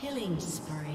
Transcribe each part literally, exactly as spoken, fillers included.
Killing spree.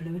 Blue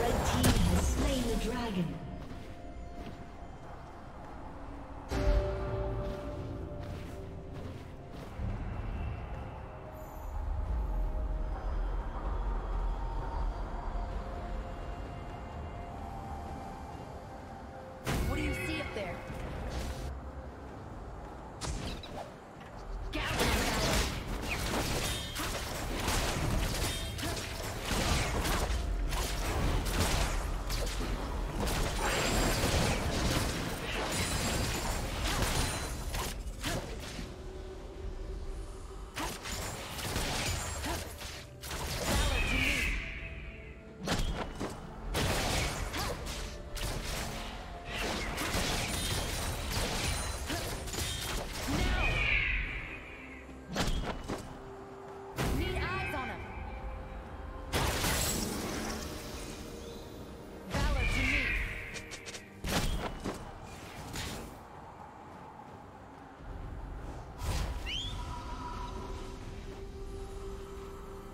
Red team has slain the dragon.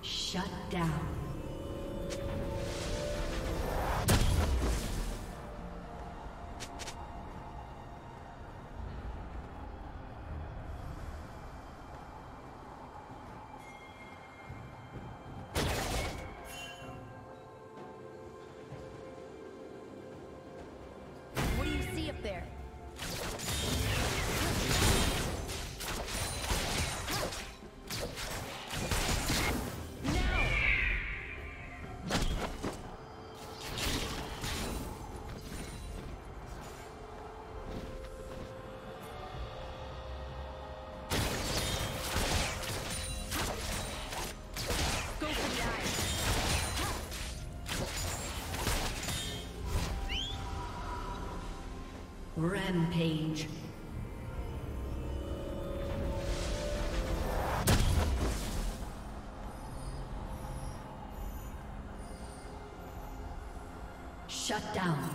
Shut down. Rampage. Shut down.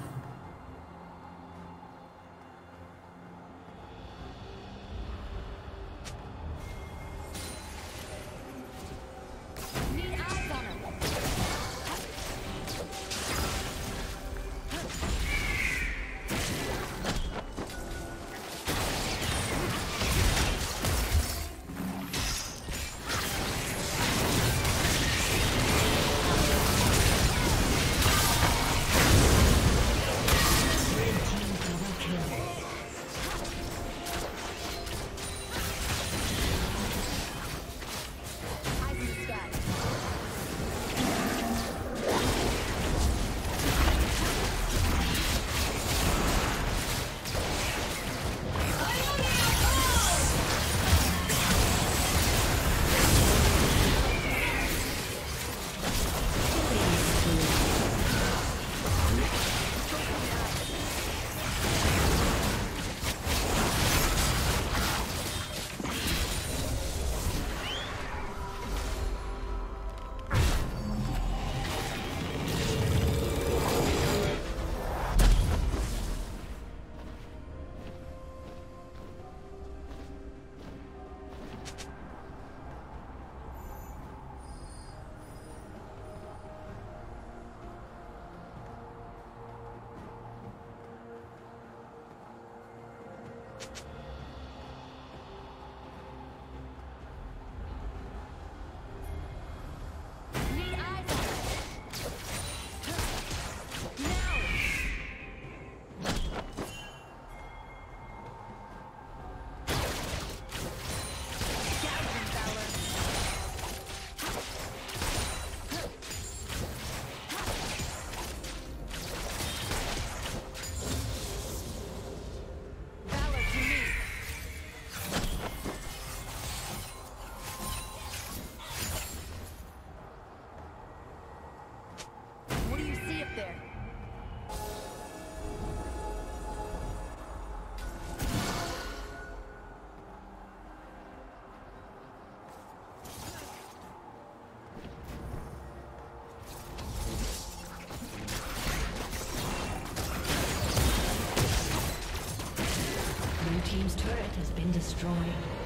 destroyed.